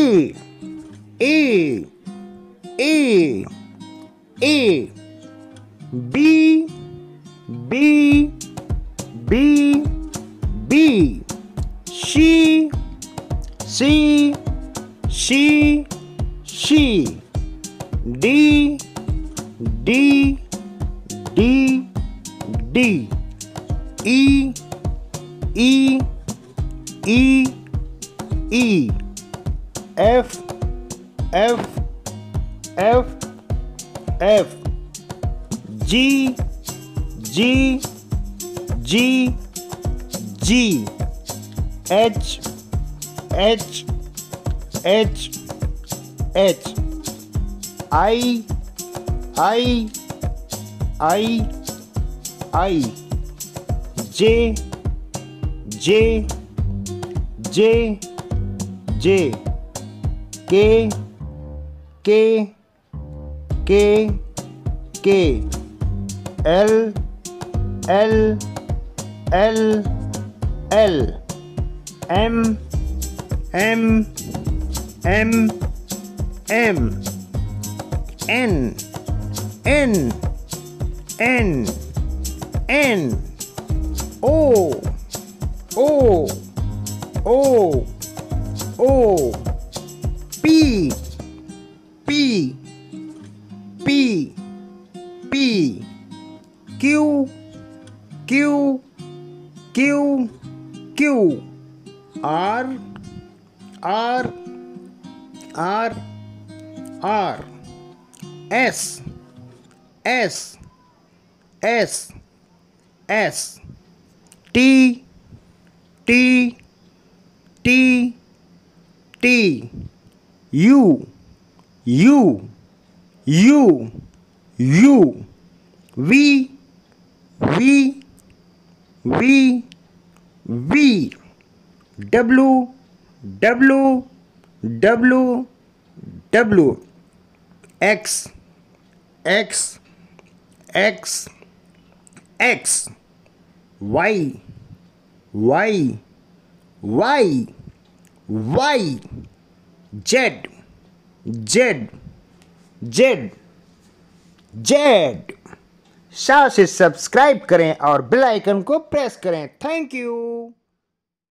E, E, E, E. B, B, B, B. She, C, she, she. D, D, D, D. E, E, E, E. F, F, F, F. G, G, G, G. H, H, H, H. I. J, J, J, J. K, K, K, K. L, L, L, L. M, M, M, M. N, N, N, N. O, O, O, O. P, P, P, P. Q, Q, Q, Q. R, R, R, R. S, S, S, S. T, T, T, T. U, U, U, U. V, V, V, V. W, W, W, W. X, X, X, X. Y, Y, Y, Y. Z, Z, Z, Z. शाबाश, subscribe करें और bell icon को press करें। Thank you.